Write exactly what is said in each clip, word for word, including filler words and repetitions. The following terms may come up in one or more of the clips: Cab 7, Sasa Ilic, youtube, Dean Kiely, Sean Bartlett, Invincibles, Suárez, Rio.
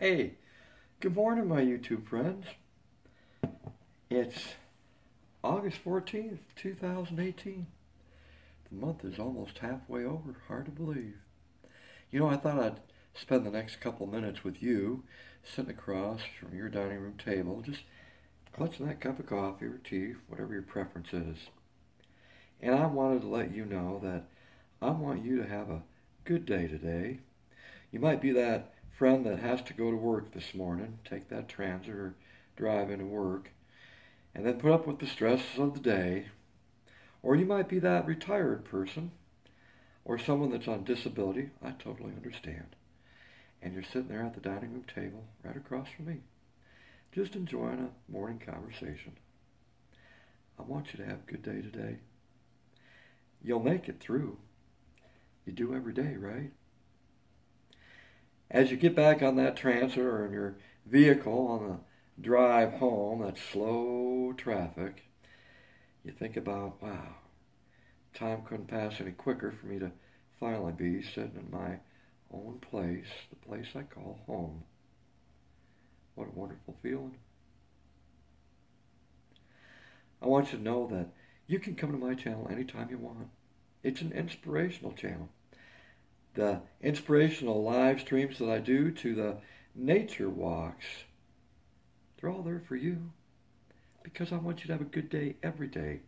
Hey, good morning, my YouTube friends. It's August fourteenth, two thousand eighteen. The month is almost halfway over, hard to believe. You know, I thought I'd spend the next couple minutes with you, sitting across from your dining room table, just clutching that cup of coffee or tea, whatever your preference is. And I wanted to let you know that I want you to have a good day today. You might be that friend that has to go to work this morning, take that transit or drive into work, and then put up with the stresses of the day. Or you might be that retired person or someone that's on disability. I totally understand. And you're sitting there at the dining room table right across from me, just enjoying a morning conversation. I want you to have a good day today. You'll make it through. You do every day, right? As you get back on that transit or in your vehicle on the drive home, that slow traffic, you think about, wow, time couldn't pass any quicker for me to finally be sitting in my own place, the place I call home. What a wonderful feeling. I want you to know that you can come to my channel anytime you want. It's an inspirational channel. The inspirational live streams that I do to the nature walks, they're all there for you because I want you to have a good day every day.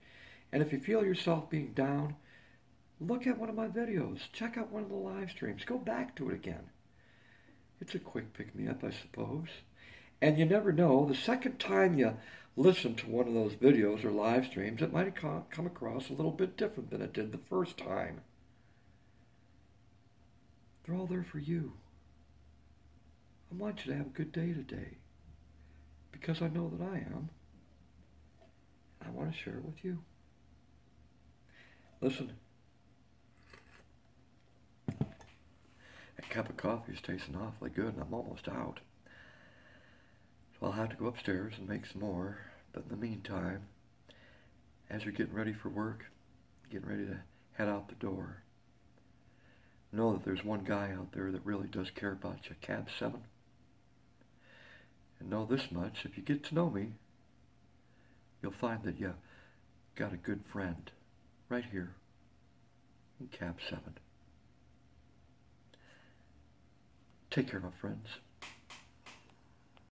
And if you feel yourself being down, look at one of my videos. Check out one of the live streams. Go back to it again. It's a quick pick-me-up, I suppose. And you never know, the second time you listen to one of those videos or live streams, it might have come across a little bit different than it did the first time. They're all there for you. I want you to have a good day today because I know that I am. I want to share it with you. Listen, that cup of coffee is tasting awfully good and I'm almost out. So I'll have to go upstairs and make some more. But in the meantime, as you're getting ready for work, getting ready to head out the door, know that there's one guy out there that really does care about you, Cab seven. And know this much, if you get to know me, you'll find that you got a good friend right here in Cab seven. Take care, my friends.